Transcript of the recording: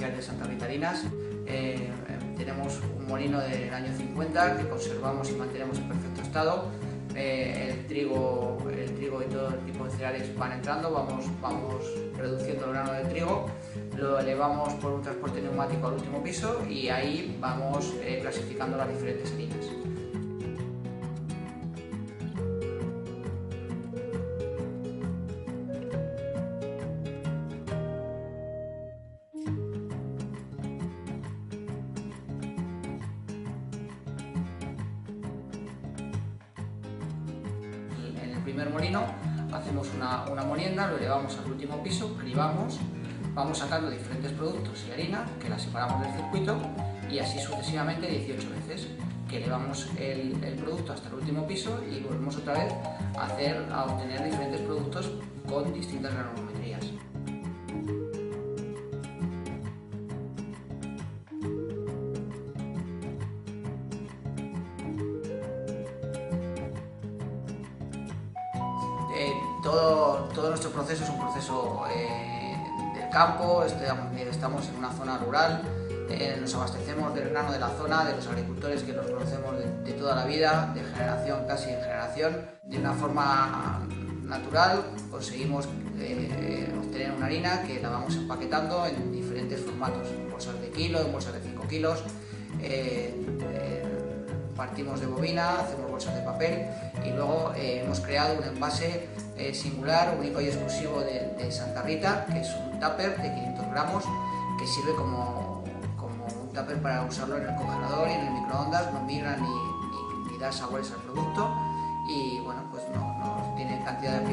comercial de Santa Ritalinas. Tenemos un molino del año 50 que conservamos y mantenemos en perfecto estado. El trigo y todo el tipo de cereales van entrando, vamos reduciendo el grano de trigo, lo elevamos por un transporte neumático al último piso y ahí vamos clasificando las diferentes líneas. En el primer molino hacemos una molienda, lo elevamos al último piso, cribamos, vamos sacando diferentes productos y harina que la separamos del circuito y así sucesivamente 18 veces, que elevamos el producto hasta el último piso y volvemos otra vez a obtener diferentes productos con distintas granulometrías. Todo nuestro proceso es un proceso del campo, estamos en una zona rural, nos abastecemos del grano de la zona, de los agricultores que nos conocemos de toda la vida, de generación casi en generación. De una forma natural conseguimos obtener una harina que la vamos empaquetando en diferentes formatos, en bolsas de kilo, en bolsas de 5 kilos, partimos de bobina, hacemos bolsas de papel y luego hemos creado un envase singular, único y exclusivo de Santa Rita, que es un tupper de 500 gramos que sirve como un tupper para usarlo en el congelador y en el microondas, no migra ni da sabores al producto y bueno, pues no tiene cantidad de